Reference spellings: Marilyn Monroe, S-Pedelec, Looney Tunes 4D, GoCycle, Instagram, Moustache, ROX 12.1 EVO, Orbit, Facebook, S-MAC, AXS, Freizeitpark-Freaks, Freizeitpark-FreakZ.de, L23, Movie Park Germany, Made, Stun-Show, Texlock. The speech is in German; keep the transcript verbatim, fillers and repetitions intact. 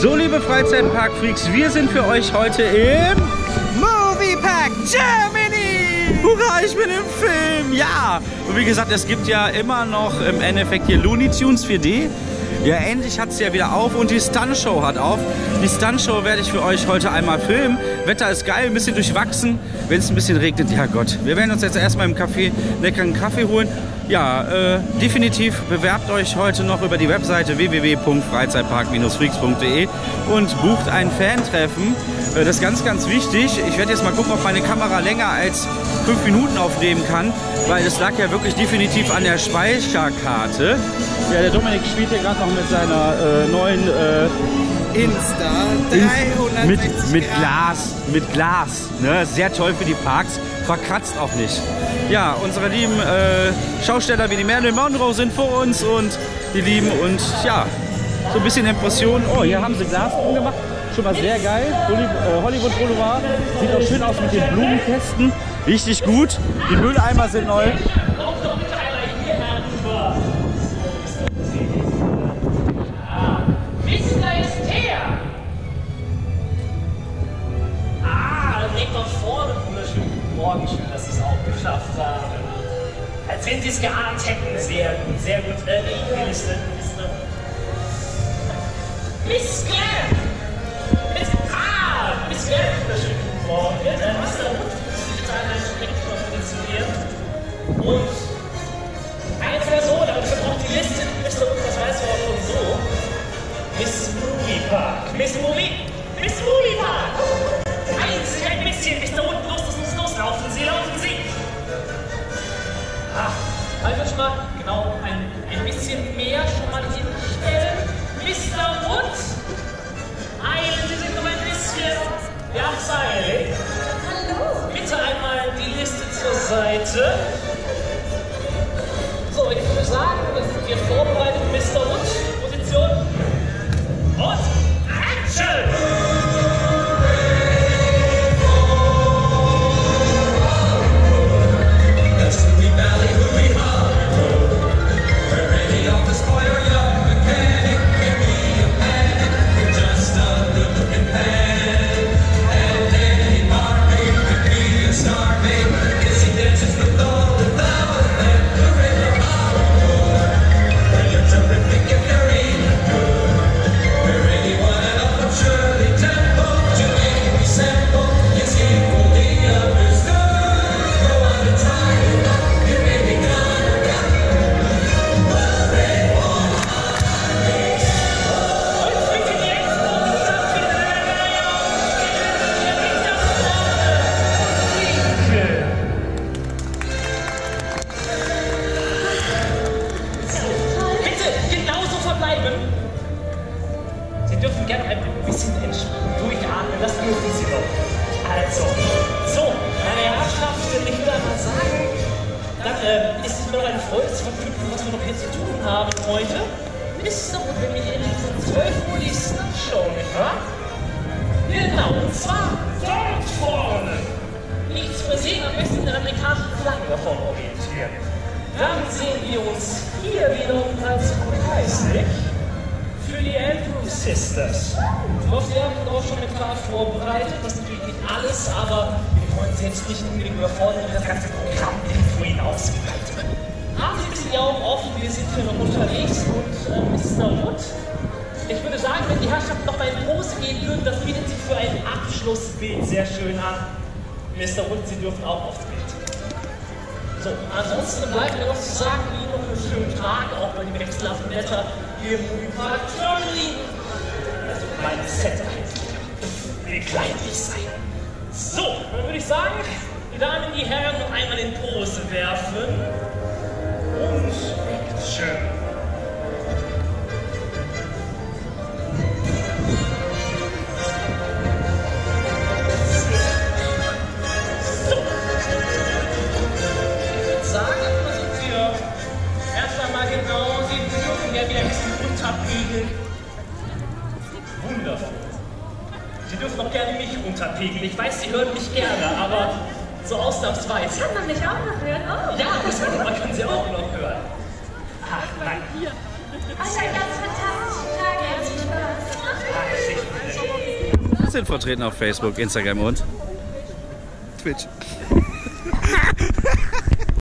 So, liebe Freizeitpark-Freaks, wir sind für euch heute im Movie Park Germany! Hurra, ich bin im Film! Ja! Und wie gesagt, es gibt ja immer noch im Endeffekt hier Looney Tunes vier D. Ja, endlich hat es ja wieder auf und die Stun-Show hat auf. Die Stun-Show werde ich für euch heute einmal filmen. Wetter ist geil, ein bisschen durchwachsen. Wenn es ein bisschen regnet, ja Gott. Wir werden uns jetzt erstmal im Café leckeren Kaffee holen. Ja, äh, definitiv bewerbt euch heute noch über die Webseite w w w punkt freizeitpark freaks punkt de und bucht ein Fan-Treffen. Äh, das ist ganz, ganz wichtig. Ich werde jetzt mal gucken, ob meine Kamera länger als fünf Minuten aufnehmen kann, weil es lag ja wirklich definitiv an der Speicherkarte. Ja, der Dominik spielt hier gerade noch mit seiner äh, neuen äh, Insta dreihundertsechzig mit, mit Glas, mit Glas. Ne? Sehr toll für die Parks, verkratzt auch nicht. Ja, unsere lieben äh, Schausteller wie die Marilyn Monroe sind vor uns und die lieben und ja, so ein bisschen Impressionen. Oh, hier haben sie Glas umgemacht, schon mal sehr geil. Hollywood Boulevard, sieht auch schön aus mit den Blumenkästen, richtig gut. Die Mülleimer sind neu. Dass ich es auch geschafft habe. Als wenn sie es geahnt hätten. Sehr gut, sehr gut. Äh, Mist, Mist, Mist, ah, Mist, schönen guten Morgen. Mist, Mist, Mist, und eine Person, aber ich habe auch die Liste, Mist, das weiß man auch schon so. Miss Movie Park. Miss Movie, Miss Movie Park. Einzig ein bisschen, bis da unten los. Laufen Sie, laufen Sie! Ah, halt schon mal genau ein, ein bisschen mehr schon mal hinstellen. Mister Wood! Eilen Sie sich noch ein bisschen. Ja, sei. Hallo! Bitte einmal die Liste zur Seite. So, ich würde sagen, das sind wir vorbereitet. Mister Wood, Position. Und Action! Einen ganz fantastischen Tag, herzlichen Spaß. sind vertreten auf Facebook, Instagram und Twitch.